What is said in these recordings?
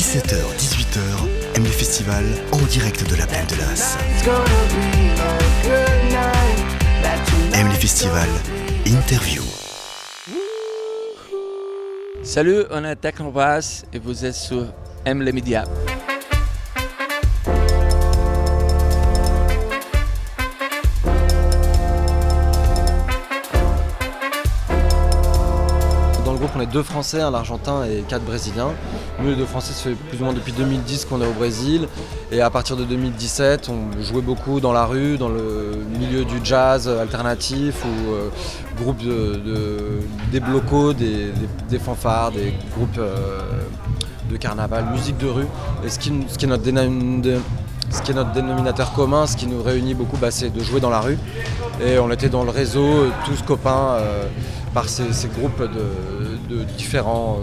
17h-18h, M le Festival en direct de la Plaine de L'As. M le Festival, interview. Salut, on est TechnoBrass et vous êtes sur M le Média. On est 2 Français, un Argentin et 4 Brésiliens. Nous les 2 Français, ça fait plus ou moins depuis 2010 qu'on est au Brésil, et à partir de 2017 on jouait beaucoup dans la rue, dans le milieu du jazz alternatif ou groupes des blocos, des fanfares, des groupes de carnaval, musique de rue. Et ce qui est notre dénominateur commun, ce qui nous réunit beaucoup, bah, c'est de jouer dans la rue. Et on était dans le réseau, tous copains, par ces groupes de différents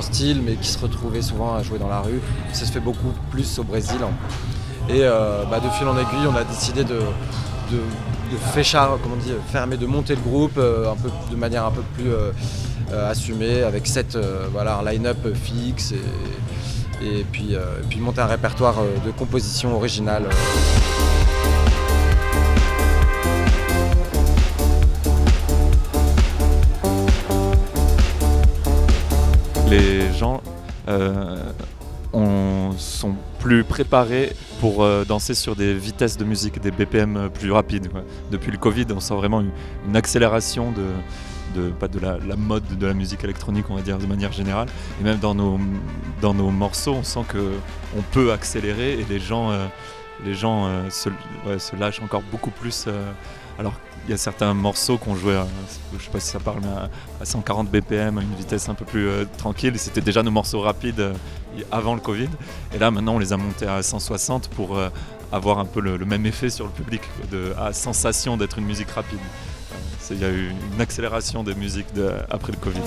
styles, mais qui se retrouvaient souvent à jouer dans la rue. Ça se fait beaucoup plus au Brésil. Et de fil en aiguille, on a décidé de monter le groupe de manière un peu plus assumée, avec un line-up fixe. Et puis monter un répertoire de compositions originales. Les gens sont plus préparés pour danser sur des vitesses de musique, des BPM plus rapides, quoi. Depuis le Covid, on sent vraiment une accélération de la mode de la musique électronique, on va dire, de manière générale. Et même dans nos morceaux, on sent qu'on peut accélérer et les gens se lâchent encore beaucoup plus. Alors il y a certains morceaux qu'on jouait, je sais pas si ça parle, mais à 140 BPM, à une vitesse un peu plus tranquille. C'était déjà nos morceaux rapides avant le Covid. Et là maintenant on les a montés à 160 pour avoir un peu le même effet sur le public, à sensation d'être une musique rapide. Il y a eu une accélération des musiques après le Covid.